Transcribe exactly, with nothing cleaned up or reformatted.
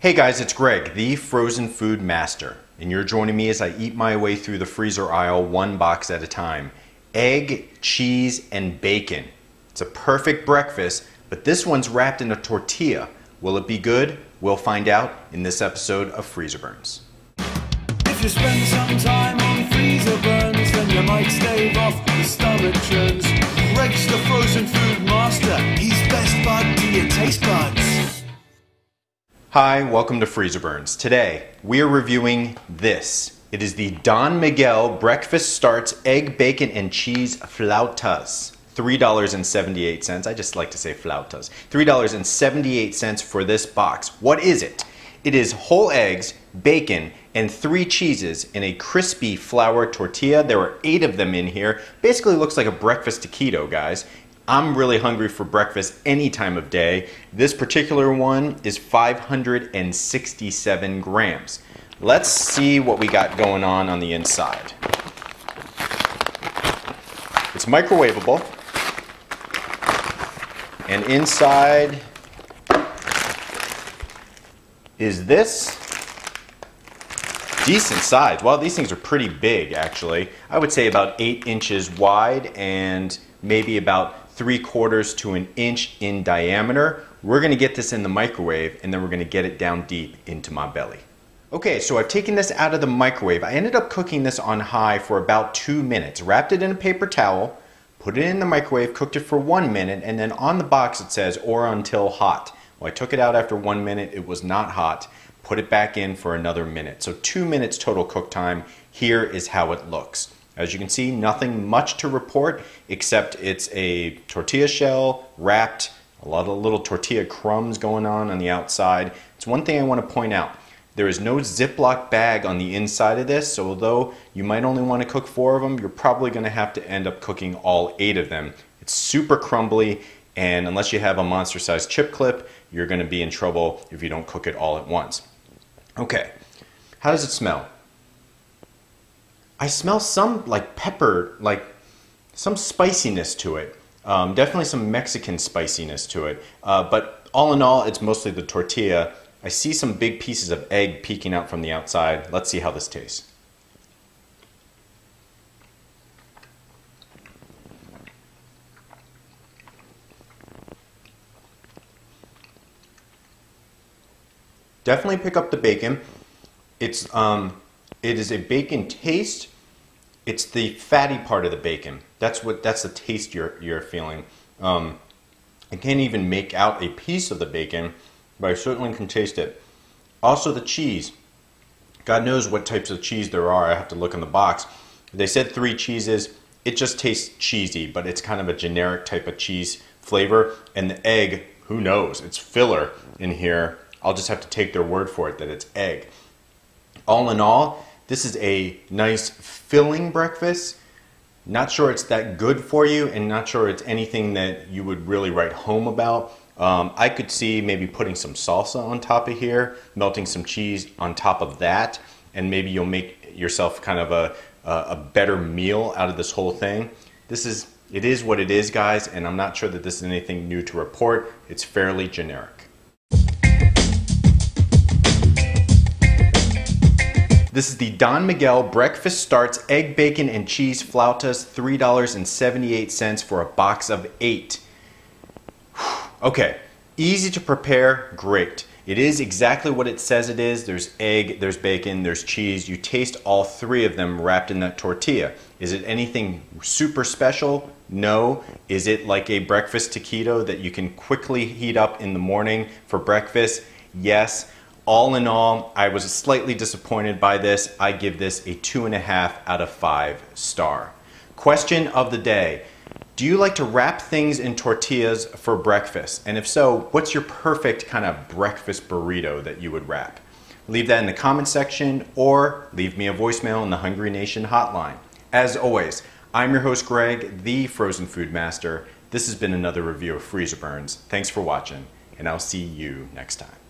Hey guys, it's Greg, the frozen food master, and you're joining me as I eat my way through the freezer aisle one box at a time. Egg, cheese, and bacon. It's a perfect breakfast, but this one's wrapped in a tortilla. Will it be good? We'll find out in this episode of Freezer Burns. If you spend some time on Freezer Burns, then you might stave off the stomach churns. Greg's the frozen food master. He's best bud to your taste buds. Hi, welcome to Freezer Burns. Today, we are reviewing this. It is the Don Miguel Breakfast Starts Egg, Bacon, and Cheese Flautas. three dollars and seventy-eight cents. I just like to say flautas. three dollars and seventy-eight cents for this box. What is it? It is whole eggs, bacon, and three cheeses in a crispy flour tortilla. There are eight of them in here. Basically looks like a breakfast taquito, guys. I'm really hungry for breakfast any time of day. This particular one is five hundred sixty-seven grams. Let's see what we got going on on the inside. It's microwavable. And inside is this. Decent size. Well, these things are pretty big, actually. I would say about eight inches wide and maybe about three quarters to an inch in diameter. We're gonna get this in the microwave and then we're gonna get it down deep into my belly. Okay, so I've taken this out of the microwave. I ended up cooking this on high for about two minutes, wrapped it in a paper towel, put it in the microwave, cooked it for one minute, and then on the box it says, or until hot. Well, I took it out after one minute, it was not hot, put it back in for another minute. So two minutes total cook time. Here is how it looks. As you can see, nothing much to report, except it's a tortilla shell wrapped, a lot of little tortilla crumbs going on on the outside. It's one thing I want to point out. There is no Ziploc bag on the inside of this, so although you might only want to cook four of them, you're probably going to have to end up cooking all eight of them. It's super crumbly, and unless you have a monster-sized chip clip, you're going to be in trouble if you don't cook it all at once. Okay, how does it smell? I smell some like pepper, like some spiciness to it. Um, definitely some Mexican spiciness to it, uh, but all in all, it's mostly the tortilla. I see some big pieces of egg peeking out from the outside. Let's see how this tastes. Definitely pick up the bacon. It's, um, it is a bacon taste. It's the fatty part of the bacon. That's what, that's the taste you're, you're feeling. Um, I can't even make out a piece of the bacon, but I certainly can taste it. Also the cheese. God knows what types of cheese there are. I have to look in the box. They said three cheeses. It just tastes cheesy, but it's kind of a generic type of cheese flavor. And the egg, who knows? It's filler in here. I'll just have to take their word for it that it's egg. All in all, this is a nice filling breakfast. Not sure it's that good for you and not sure it's anything that you would really write home about. Um, I could see maybe putting some salsa on top of here, melting some cheese on top of that, and maybe you'll make yourself kind of a, a better meal out of this whole thing. This is, it is what it is, guys, and I'm not sure that this is anything new to report. It's fairly generic. This is the Don Miguel Breakfast Starts Egg, Bacon, and Cheese Flautas, three dollars and seventy-eight cents for a box of eight. Okay, easy to prepare, great. It is exactly what it says it is. There's egg, there's bacon, there's cheese. You taste all three of them wrapped in that tortilla. Is it anything super special? No. Is it like a breakfast taquito that you can quickly heat up in the morning for breakfast? Yes. All in all, I was slightly disappointed by this. I give this a two and a half out of five star. Question of the day. Do you like to wrap things in tortillas for breakfast? And if so, what's your perfect kind of breakfast burrito that you would wrap? Leave that in the comment section or leave me a voicemail in the Hungry Nation hotline. As always, I'm your host, Greg, the Frozen Food Master. This has been another review of Freezer Burns. Thanks for watching, and I'll see you next time.